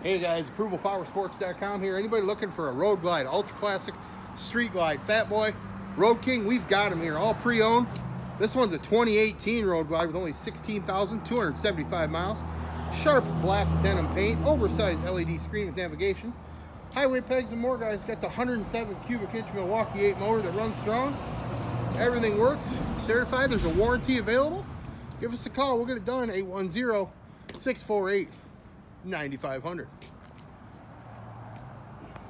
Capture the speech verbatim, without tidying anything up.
Hey guys, Approval Power Sports dot com here. Anybody looking for a Road Glide, Ultra Classic, Street Glide, Fat Boy, Road King? We've got them here, all pre-owned. This one's a twenty eighteen Road Glide with only sixteen thousand two hundred seventy-five miles. Sharp black denim paint, oversized L E D screen with navigation, highway pegs and more, guys. Got the one hundred seven cubic inch Milwaukee eight motor that runs strong. Everything works, certified. There's a warranty available. Give us a call. We'll get it done. eight one zero, six four eight, nine five hundred.